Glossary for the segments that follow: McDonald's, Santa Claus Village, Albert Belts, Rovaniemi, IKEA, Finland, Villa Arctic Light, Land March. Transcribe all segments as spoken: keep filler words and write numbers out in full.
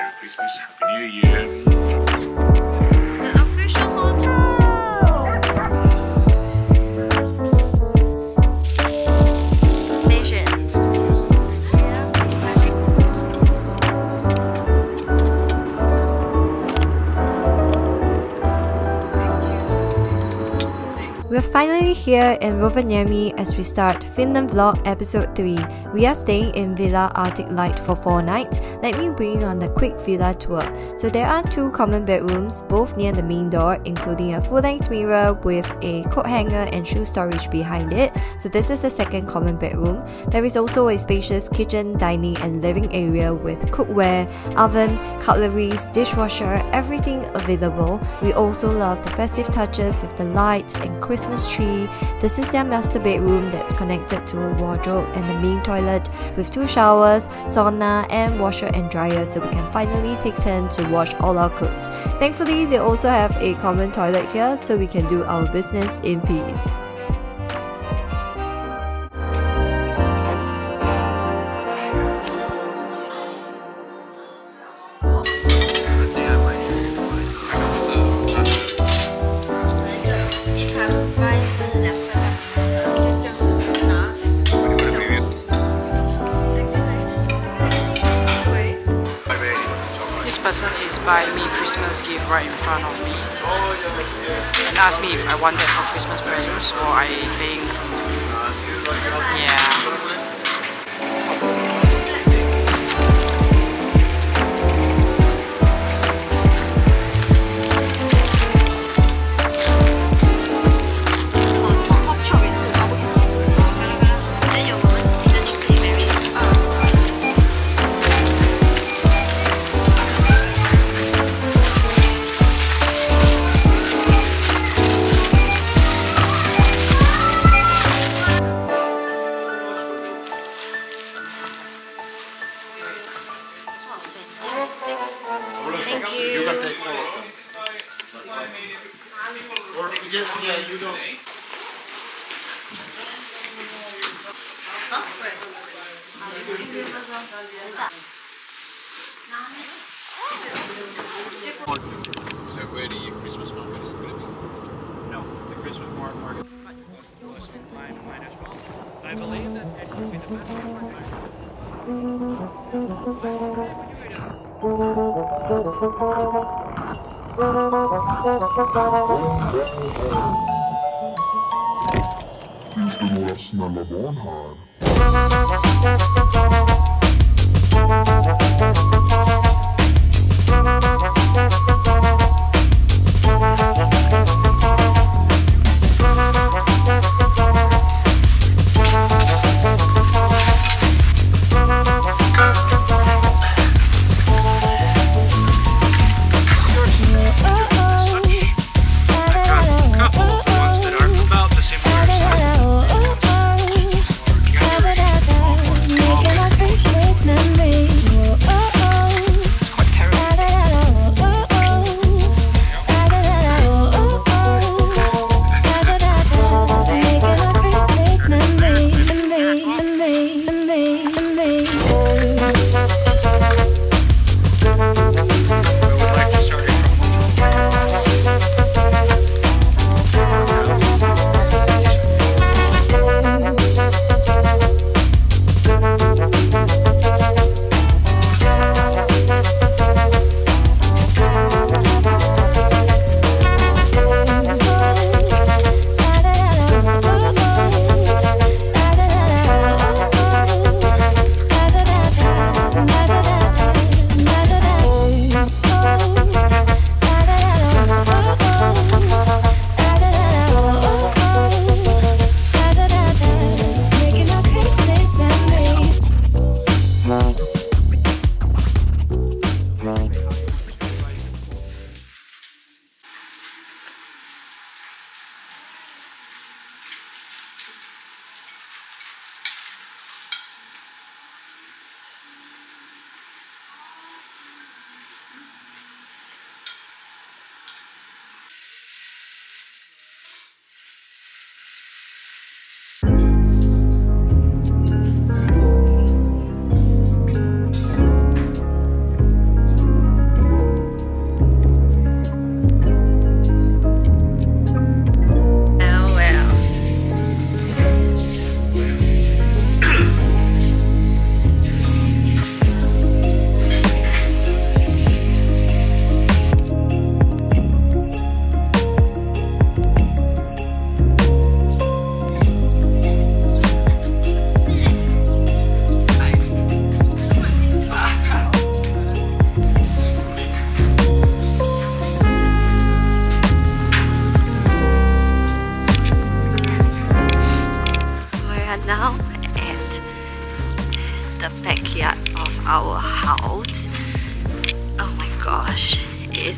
Merry Christmas, Happy New Year. The official hotel! Vision. We're finally here in Rovaniemi as we start Finland Vlog Episode three. We are staying in Villa Arctic Light for four nights. Let me bring on the quick villa tour. So there are two common bedrooms, both near the main door, including a full-length mirror with a coat hanger and shoe storage behind it. So this is the second common bedroom. There is also a spacious kitchen, dining and living area with cookware, oven, cutleries, dishwasher, everything available. We also love the festive touches with the lights and Christmas tree. This is their master bedroom that's connected to a wardrobe and the main toilet with two showers, sauna and washer and dryer, so we can finally take turns to wash all our clothes. Thankfully, they also have a common toilet here so we can do our business in peace. This person is buying me Christmas gift right in front of me and asked me if I want that for Christmas presents, or I think, yeah. So where do your Christmas market is going to be? No, the Christmas market was online online as well. I believe that it would be the best market. Christmas memory. Oh, oh, oh.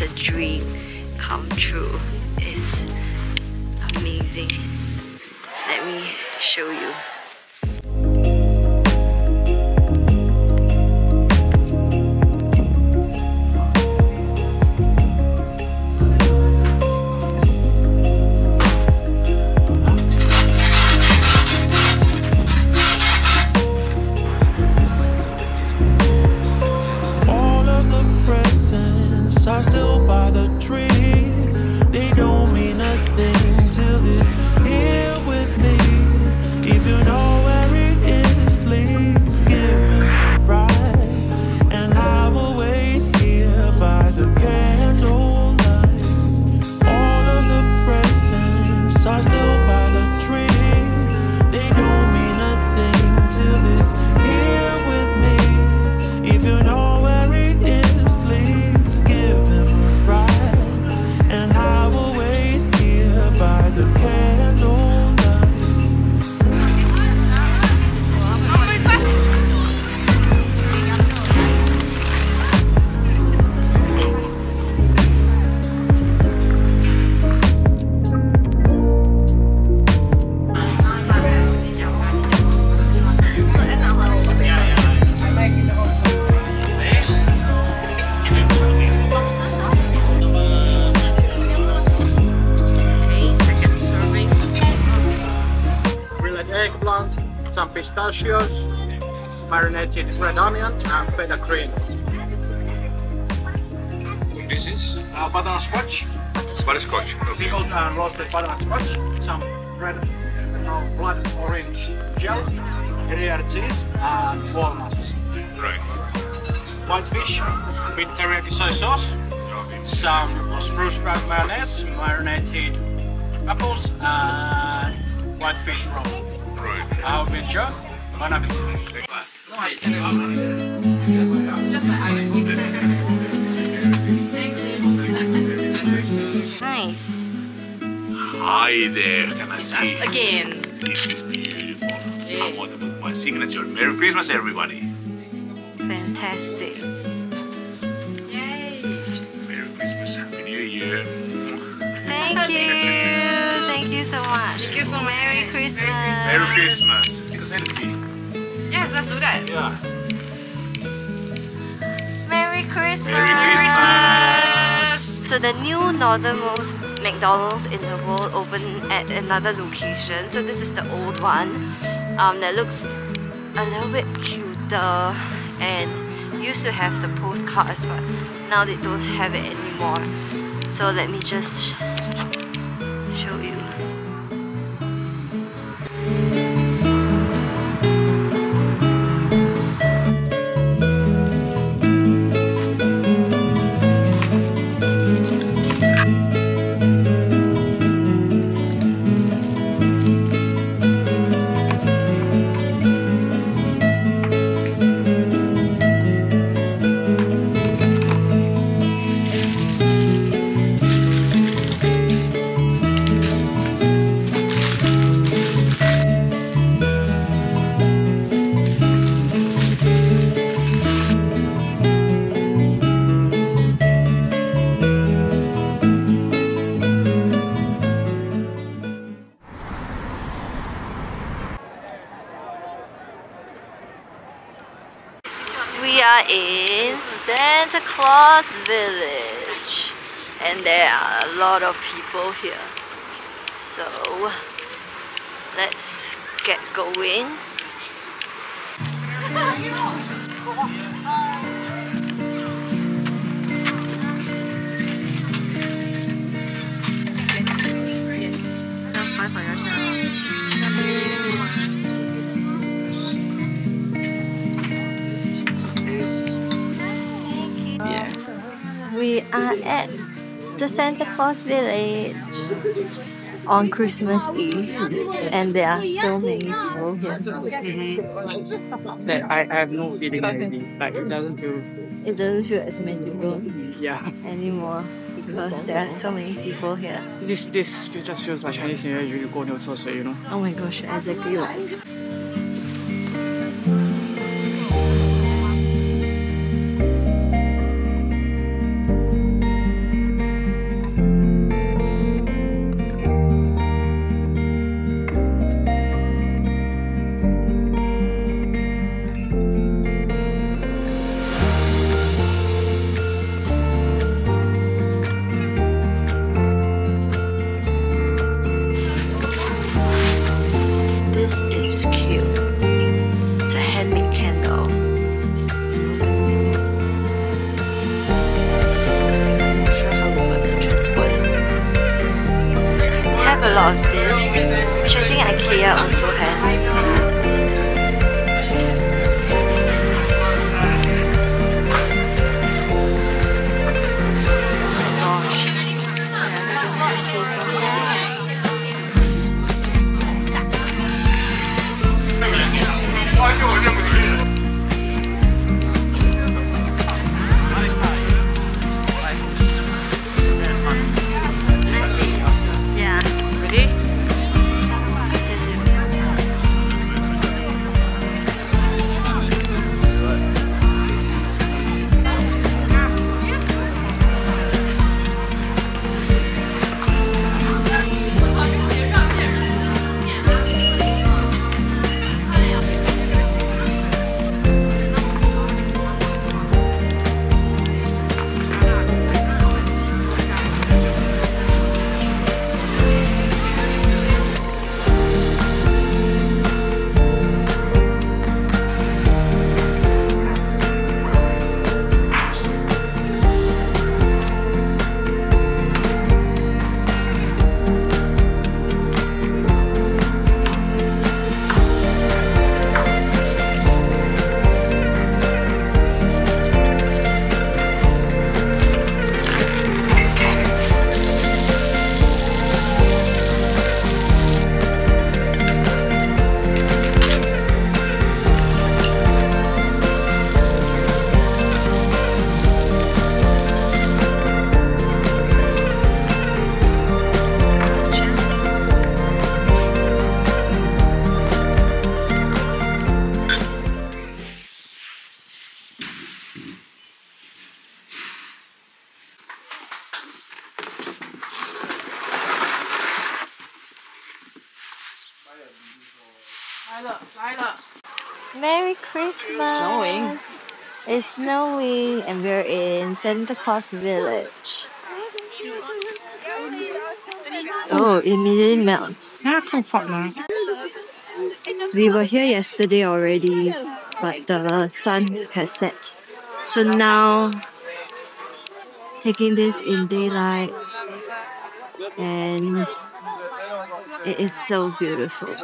It's a dream come true. It's amazing. Let me show you. Eggplant, some pistachios, marinated red onion, and feta cream. This is uh, butternut scotch. Butterscotch. Pickled and roasted butternut scotch, some red, no, blood orange gel, Gruyere cheese, and walnuts. Right. White fish with teriyaki soy sauce, some spruce ground mayonnaise, marinated apples, and white fish roll. I'll be Joe. One of it's just an nice. Hi there, can I it's see? Us again. This is beautiful. Yeah. I want to put my signature. Merry Christmas, everybody. Fantastic. Yay. Merry Christmas, Happy New Year. Thank you. Thank you so much. Thank you so much. Merry Christmas. Merry Christmas. Merry Christmas. Yes, let's do that. Yeah. Merry Christmas. Merry Christmas. So the new northernmost McDonald's in the world opened at another location. So this is the old one. Um, that looks a little bit cuter and used to have the postcards, but now they don't have it anymore. So let me just show you. We are in Santa Claus Village and there are a lot of people here, so let's get going. We are at the Santa Claus Village on Christmas Eve and there are so many people here. Mm-hmm. That I, I have no feeling or anything. Like it doesn't feel it doesn't feel as magical yeah. anymore because there are so many people here. This this just feels like Chinese New Year, you go to the house, you know. Oh my gosh, exactly like lot of this, which I think IKEA also has. Merry Christmas! Snowing. It's snowing and we're in Santa Claus Village. Oh, it immediately melts. We were here yesterday already, but the sun has set. So now, taking this in daylight, and it is so beautiful.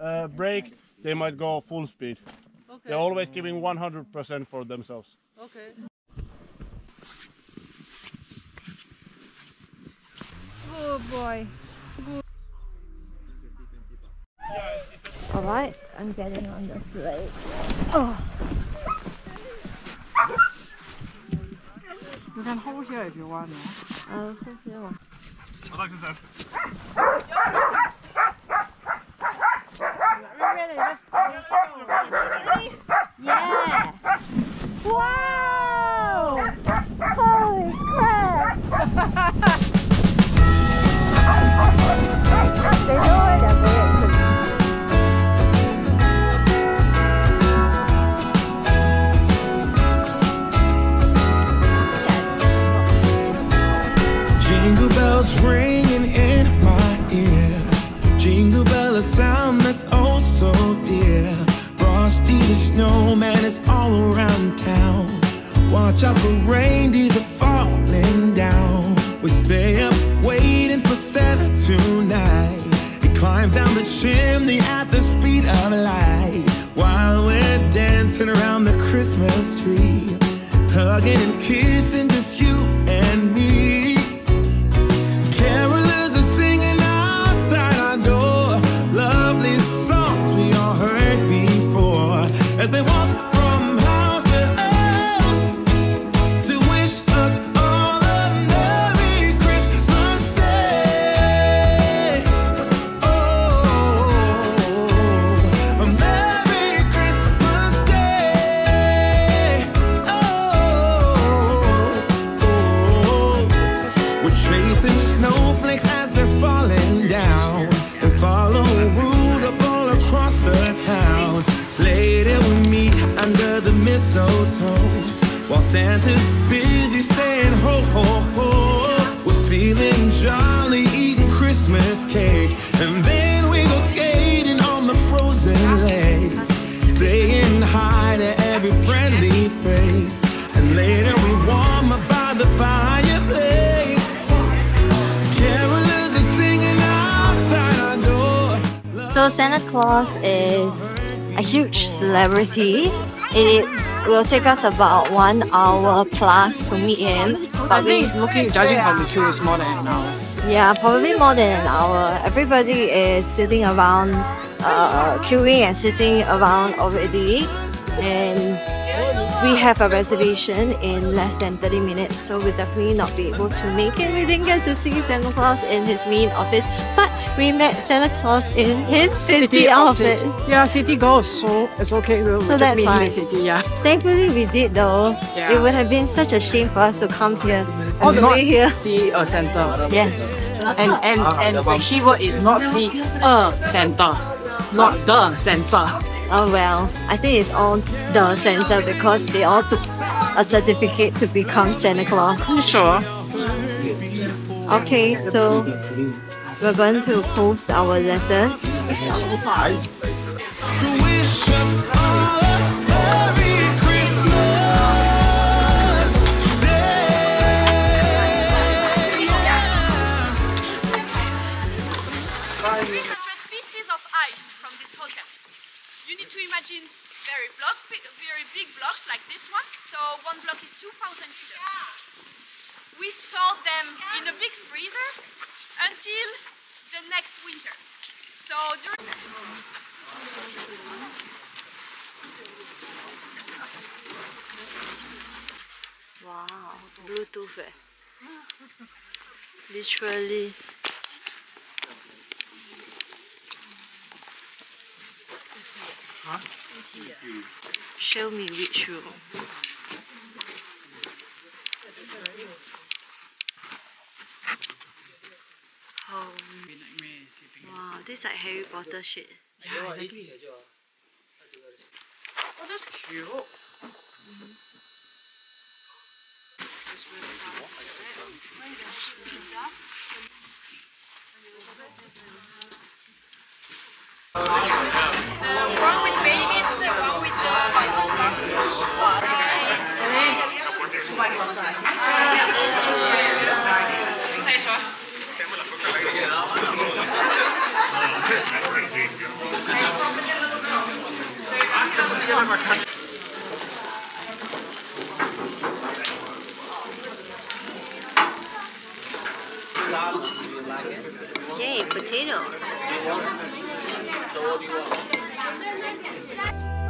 Uh, brake, they might go full speed. Okay. They're always giving one hundred percent for themselves. Okay. Good boy. Good. All right, I'm getting on the sleigh. Oh. You can hold here if you want. Yeah? I'll hold here. I like this. Yeah! Wow! Holy crap! They know it up there. Jingle bells ringing in my ear. Jingle bell, a sound that's oh so dear. Frosty the snowman is all around town. Watch out for reindeers are falling down. We stay up waiting for Santa tonight. He climbs down the chimney at the speed of light. While we're dancing around the Christmas tree, hugging and kissing, just you and me. Carolers are singing outside our door, lovely songs we all heard before. As they walk from house to house to wish us all a Merry Christmas Day. Oh, a Merry Christmas Day. Oh, oh. We're chasing snowflakes as they're falling down and follow Rudolph all across the town. Later we meet under the mistletoe while Santa's busy saying ho ho ho. We're feeling jolly eating Christmas cake, and then we go skating on the frozen lake. So Santa Claus is a huge celebrity. It will take us about one hour plus to meet him. But I think looking, judging from the queue, is more than an hour. Yeah, probably more than an hour. Everybody is sitting around, uh, queuing and sitting around already. And we have a reservation in less than thirty minutes, so we'll definitely not be able to make it. We didn't get to see Santa Claus in his main office, but we met Santa Claus in his city, city office. office. Yeah, city goes, so it's okay. We'll so just meet in the city, yeah. Thankfully, we did though. Yeah. It would have been such a shame for us to come here all and the way here. See a Santa. Yes. And and and the keyword is not see a Santa, not the Santa. Oh well, I think it's all the Santa because they all took a certificate to become Santa Claus. Sure. Okay, so we're going to post our letters. Pieces of ice from this hotel. You need to imagine very, block, very big blocks like this one. So one block is two thousand kilos. Yeah. We stored them yeah. in a big freezer until the next winter. So during... Wow, Bluetooth. Eh? Literally. Huh? Show me which room. Home. Wow, this is like Harry Potter shit. Yeah, exactly. Oh, that's cute. Mm-hmm. Yay, potato!